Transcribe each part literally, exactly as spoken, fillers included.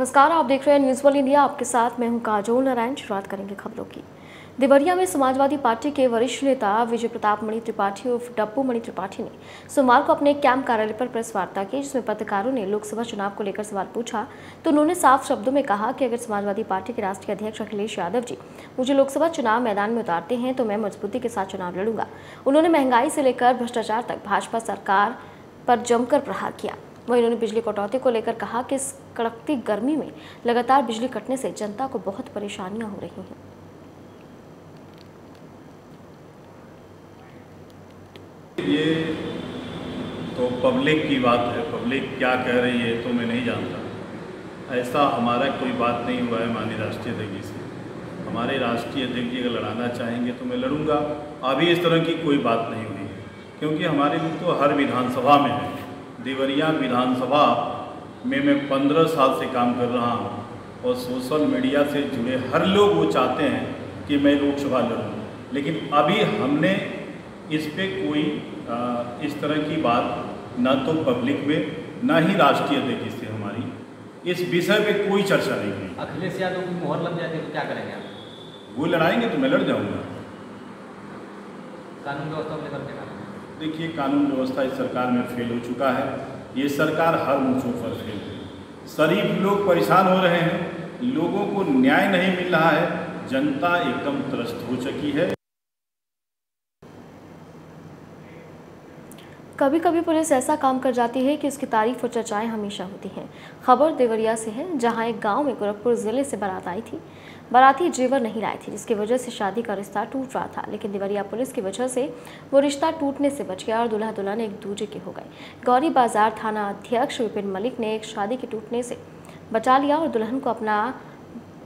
नमस्कार, आप देख रहे हैं न्यूज़ वर्ल्ड इंडिया। आपके साथ मैं हूं काजोल नारायण। शुरुआत करेंगे खबरों की। देवरिया में समाजवादी पार्टी के वरिष्ठ नेता विजय प्रताप मणि त्रिपाठी उर्फ डब्बू मणि त्रिपाठी ने सोमवार को अपने कैंप कार्यालय पर प्रेस वार्ता की, जिसमें पत्रकारों ने लोकसभा चुनाव को लेकर सवाल पूछा तो उन्होंने साफ शब्दों में कहा कि अगर समाजवादी पार्टी के राष्ट्रीय अध्यक्ष अखिलेश यादव जी मुझे लोकसभा चुनाव मैदान में उतारते हैं तो मैं मजबूती के साथ चुनाव लड़ूंगा। उन्होंने महंगाई से लेकर भ्रष्टाचार तक भाजपा सरकार पर जमकर प्रहार किया। वहीं उन्होंने बिजली कटौती को लेकर कहा कि इस कड़कती गर्मी में लगातार बिजली कटने से जनता को बहुत परेशानियां हो रही हैं। ये तो पब्लिक की बात है, पब्लिक क्या कह रही है तो मैं नहीं जानता। ऐसा हमारा कोई बात नहीं हुआ है माननीय राष्ट्रीय अध्यक्ष से। हमारे राष्ट्रीय अध्यक्ष जी अगर लड़ाना चाहेंगे तो मैं लड़ूंगा। अभी इस तरह की कोई बात नहीं हुई, क्योंकि हमारे लोग तो हर विधानसभा में है। देवरिया विधानसभा में मैं पंद्रह साल से काम कर रहा हूँ और सोशल मीडिया से जुड़े हर लोग वो चाहते हैं कि मैं लोकसभा लड़ूँ, लेकिन अभी हमने इस पर कोई आ, इस तरह की बात ना तो पब्लिक में ना ही राष्ट्रीय अध्यक्ष से हमारी इस विषय पे कोई चर्चा नहीं हुई। अखिलेश यादव की मोहर लग जाती है तो क्या करेंगे आप? वो लड़ाएंगे तो मैं लड़ जाऊँगा। कानून व्यवस्था में करते हैं, देखिए कानून व्यवस्था इस सरकार में फेल हो चुका है। ये सरकार हर मोर्चों पर फेल है। शरीफ लोग परेशान हो रहे हैं, लोगों को न्याय नहीं मिल रहा है, जनता एकदम त्रस्त हो चुकी है। कभी कभी पुलिस ऐसा काम कर जाती है कि उसकी तारीफ और चर्चाएं हमेशा होती हैं। खबर देवरिया से है, जहां एक गांव में गोरखपुर जिले से बारात आई थी। बाराती जेवर नहीं लाए थे, जिसकी वजह से शादी का रिश्ता टूट रहा था, लेकिन देवरिया पुलिस की वजह से वो रिश्ता टूटने से बच गया और दूल्हा दुल्हन एक दूजे के हो गए। गौरी बाजार थाना अध्यक्ष विपिन मलिक ने एक शादी के टूटने से बचा लिया और दुल्हन को अपना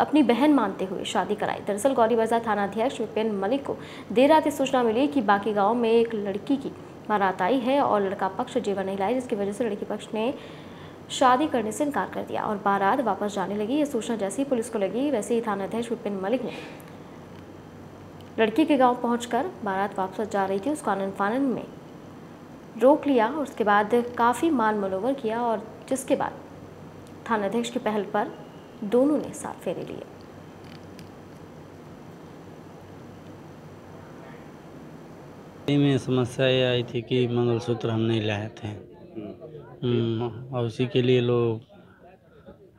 अपनी बहन मानते हुए शादी कराई। दरअसल गौरी बाजार थाना अध्यक्ष विपिन मलिक को देर रात सूचना मिली कि बाकी गाँव में एक लड़की की बारात आई है और लड़का पक्ष जेवर नहीं लाए, जिसकी वजह से लड़की पक्ष ने शादी करने से इनकार कर दिया और बारात वापस जाने लगी। ये सूचना जैसे ही पुलिस को लगी, वैसे ही थानाध्यक्ष विपिन मलिक ने लड़की के गांव पहुंचकर बारात वापस जा रही थी उसको आनन फानन में रोक लिया और उसके बाद काफ़ी मान मनोवर किया, और जिसके बाद थानाध्यक्ष की पहल पर दोनों ने साथ फेरे लिए। में समस्या ये आई थी कि मंगलसूत्र हम नहीं लाए थे और उसी के लिए लोग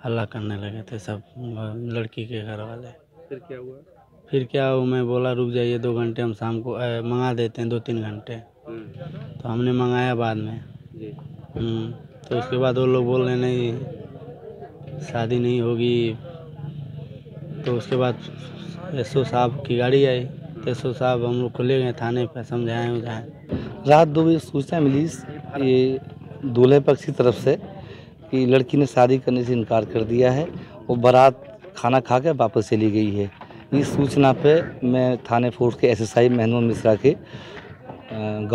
हल्ला करने लगे थे सब, लड़की के घर वाले। फिर क्या हुआ? फिर क्या हुआ मैं बोला रुक जाइए दो घंटे, हम शाम को ए, मंगा देते हैं दो तीन घंटे। तो हमने मंगाया बाद में जी। तो उसके बाद वो लोग बोल रहे नहीं शादी नहीं होगी। तो उसके बाद एसओ साहब की गाड़ी आई, एसओ साहब हम लोग को ले गए थाने पर, समझाएं उजाएँ। रात दो बजे सूचना मिली ये दूल्हे पक्ष की तरफ से कि लड़की ने शादी करने से इनकार कर दिया है और बारात खाना खा कर वापस चली गई है। इस सूचना पे मैं थाने फोर्स के एसएसआई महनूर मिश्रा के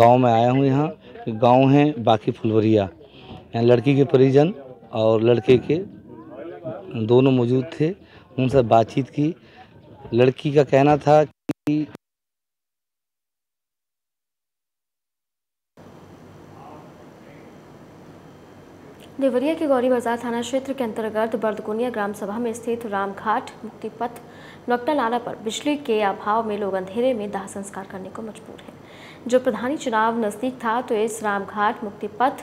गांव में आया हूँ। यहाँ गांव है बाकी फुलवरिया, लड़की के परिजन और लड़के के दोनों मौजूद थे, उनसे बातचीत की। लड़की का कहना था कि देवरिया के गौरी बाजार थाना क्षेत्र के अंतर्गत बर्दकोनिया ग्राम सभा में स्थित रामघाट मुक्ति पथ नक्टा नाला पर बिजली के अभाव में लोग अंधेरे में दाह संस्कार करने को मजबूर हैं। जो प्रधानी चुनाव नजदीक था तो इस रामघाट मुक्ति पथ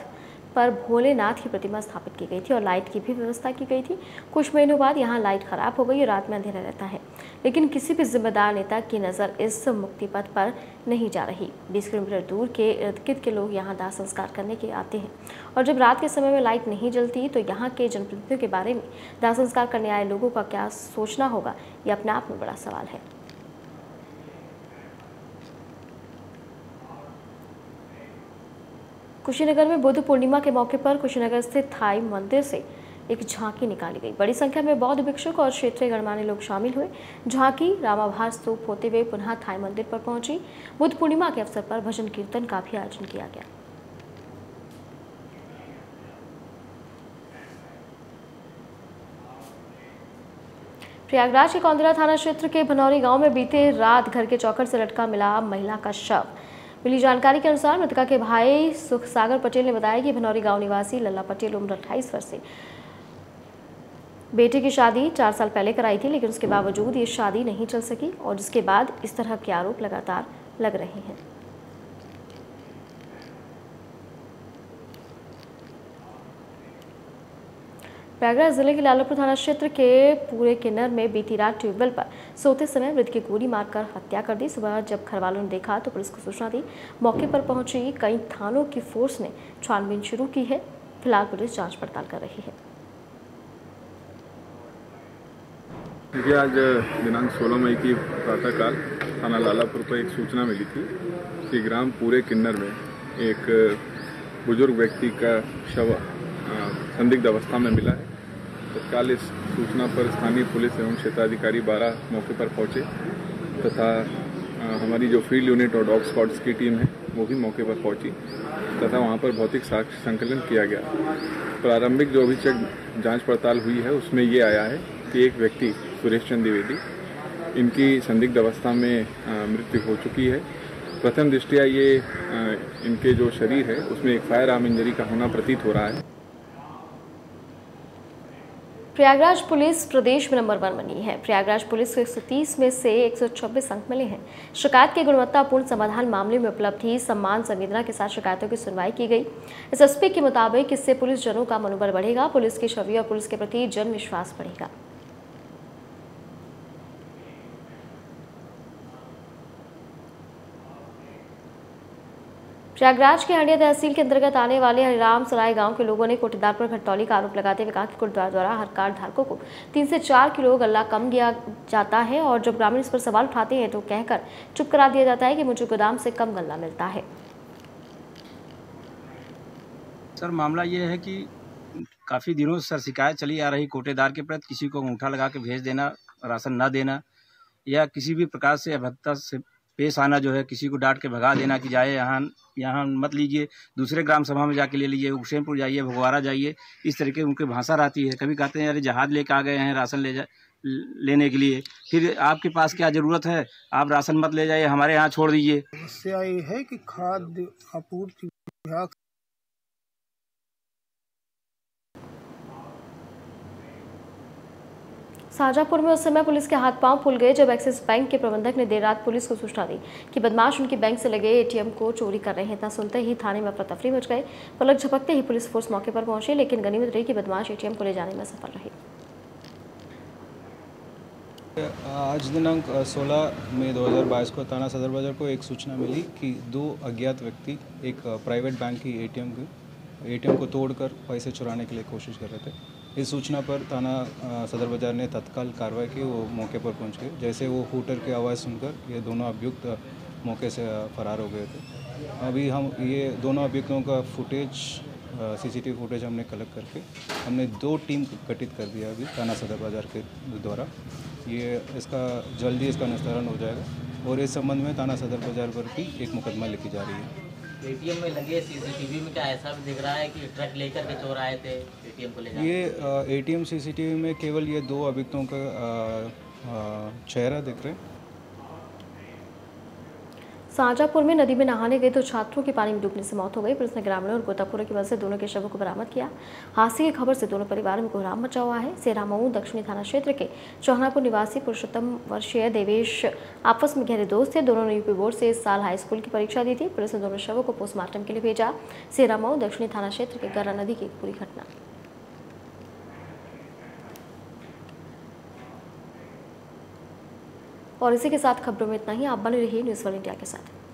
पर भोलेनाथ की प्रतिमा स्थापित की गई थी और लाइट की भी व्यवस्था की गई थी। कुछ महीनों बाद यहाँ लाइट खराब हो गई और रात में अंधेरा रहता है, लेकिन किसी भी जिम्मेदार नेता की नज़र इस मुक्ति पथ पर नहीं जा रही। बीस किलोमीटर दूर के इर्द गिर्द के लोग यहाँ दाह संस्कार करने के आते हैं और जब रात के समय में लाइट नहीं जलती तो यहाँ के जनप्रतिनिधियों के बारे में दाह संस्कार करने आए लोगों का क्या सोचना होगा, ये अपने आप में बड़ा सवाल है। कुशीनगर में बुद्ध पूर्णिमा के मौके पर कुशीनगर स्थित थाई मंदिर से एक झांकी निकाली गई। बड़ी संख्या में बौद्ध भिक्षुक और क्षेत्रीय गणमान्य लोग शामिल हुए। झांकी रामाभास स्तूप होते हुए पुनः थाई मंदिर पर पहुंची। बुद्ध पूर्णिमा के अवसर पर भजन कीर्तन का भी आयोजन किया गया। प्रयागराज के कौंदरा थाना क्षेत्र के भनौरी गाँव में बीते रात घर के चौखट से लटका मिला महिला का शव। मिली जानकारी के अनुसार मृतका के भाई सुखसागर पटेल ने बताया कि भनौरी गांव निवासी लल्ला पटेल उम्र अट्ठाईस वर्ष से बेटे की शादी चार साल पहले कराई थी, लेकिन उसके बावजूद ये शादी नहीं चल सकी और जिसके बाद इस तरह के आरोप लगातार लग रहे हैं। प्रयागराज जिले के लालपुर थाना क्षेत्र के पूरे किन्नर में बीती रात ट्यूबवेल पर सोते समय मृत की गोली मारकर हत्या कर दी। सुबह जब घर वालों ने देखा तो पुलिस को सूचना दी। मौके पर पहुंची कई थानों की फोर्स ने छानबीन शुरू की है। फिलहाल पुलिस जांच पड़ताल कर रही है। मुझे आज दिनांक सोलह मई की प्रातःकाल थाना लालापुर को एक सूचना मिली थी कि ग्राम पूरे किन्नर में एक बुजुर्ग व्यक्ति का शव संदिग्ध अवस्था में मिला है। तत्काल इस सूचना पर स्थानीय पुलिस एवं क्षेत्राधिकारी बारह मौके पर पहुंचे तथा हमारी जो फील्ड यूनिट और डॉग स्क्वाड्स की टीम है वो भी मौके पर पहुंची तथा वहाँ पर भौतिक साक्ष्य संकलन किया गया। प्रारंभिक जो अभिचक जाँच पड़ताल हुई है उसमें ये आया है कि एक व्यक्ति सुरेश चंद्र द्विवेदी, इनकी संदिग्ध अवस्था में मृत्यु हो चुकी है। प्रथम दृष्टया ये इनके जो शरीर है उसमें एक फायर आर्म इंजरी का होना प्रतीत हो रहा है। प्रयागराज पुलिस प्रदेश में नंबर वन बनी है। प्रयागराज पुलिस को एक सौ तीस में से एक सौ छब्बीस अंक मिले हैं। शिकायत के गुणवत्तापूर्ण समाधान मामले में उपलब्धि सम्मान संवेदना के साथ शिकायतों की सुनवाई की गई। इस एसपी के मुताबिक इससे पुलिस जनों का मनोबल बढ़ेगा, पुलिस की छवि और पुलिस के प्रति जन विश्वास बढ़ेगा। प्रयागराज के हंडिया तहसील के अंतर्गत आने वाले हरिराम सराय गांव के लोगों ने कोटेदार पर घटतौली का आरोप लगाते हुए कहा कि कोटेदार द्वारा हर कार्ड धारकों को तीन से चार किलो गल्ला कम दिया जाता है और जब ग्रामीण इस पर सवाल उठाते हैं तो कहकर चुप करा दिया जाता है कि मुझे गोदाम से कम गल्ला मिलता है। सर मामला ये है कि काफ़ी दिनों से सर शिकायत चली आ रही कोटेदार के प्रति, किसी को अंगूठा लगा के भेज देना, राशन न देना या किसी भी प्रकार से अभद्रता से पेश आना, जो है किसी को डांट के भगा देना कि जाए यहाँ यहाँ मत लीजिए, दूसरे ग्राम सभा में जाके ले लीजिए, हुसैनपुर जाइए, भगवारा जाइए, इस तरह की उनकी भाषा रहती है। कभी कहते हैं अरे जहाज लेके आ गए हैं राशन ले जा लेने के लिए, फिर आपके पास क्या ज़रूरत है, आप राशन मत ले जाइए, हमारे यहाँ छोड़ दीजिए। समस्या ये है कि खाद्य आपूर्ति विभाग शाहजहाँपुर में उस समय पुलिस के हाथ पांव फूल गए जब एक्सिस बैंक के प्रबंधक ने देर रात पुलिस को सूचना दी कि बदमाश उनके बैंक से लगे एटीएम को चोरी कर रहे हैं। इतना सुनते ही थाने में अफरा-तफरी मच गई। पलक झपकते ही पुलिस फोर्स मौके पर पहुंची, लेकिन गनीमत रही कि बदमाश एटीएम को ले जाने में सफल रहे। आज दिनांक सोलह मई दो हजार बाईस को थाना सदर बाजार को एक सूचना मिली कि दो अज्ञात व्यक्ति एक प्राइवेट बैंक की एटीएम एटीएम को तोड़कर पैसे चुराने के लिए कोशिश कर रहे थे। इस सूचना पर थाना सदर बाजार ने तत्काल कार्रवाई की, वो मौके पर पहुंच गए। जैसे वो हूटर की आवाज़ सुनकर ये दोनों अभियुक्त मौके से फरार हो गए थे। अभी हम ये दोनों अभियुक्तों का फुटेज सीसीटीवी फुटेज हमने कलेक्ट करके हमने दो टीम गठित कर दिया अभी थाना सदर बाजार के द्वारा। ये इसका जल्दी इसका निस्तारण हो जाएगा और इस संबंध में थाना सदर बाजार पर भी एक मुकदमा लिखी जा रही है। एटीएम में लगे सीसीटीवी में क्या ऐसा भी दिख रहा है कि ट्रक लेकर के चोर आए थे एटीएम को ले जाने? ये एटीएम सीसीटीवी में केवल ये दो अभियुक्तों का चेहरा दिख रहे हैं। शाहजहाँपुर में नदी में नहाने गए तो छात्रों की पानी में डूबने से मौत हो गई। पुलिस ने ग्रामीणों और गोताखोरों की मदद से दोनों के शवों को बरामद किया। हादसे की खबर से दोनों परिवार में कोहराम मचा हुआ है। सेरामऊ दक्षिणी थाना क्षेत्र के चौहानापुर निवासी पुरुषोत्तम वर्षय देवेश आपस में गहरे दोस्त थे। दोनों ने यूपी बोर्ड से इस साल हाई स्कूल की परीक्षा दी थी। पुलिस ने दोनों शवों को पोस्टमार्टम के लिए भेजा। सेरामऊ दक्षिणी थाना क्षेत्र के गर्रा नदी की पूरी घटना। और इसी के साथ खबरों में इतना ही। आप बने रहिए न्यूज़ वन इंडिया के साथ।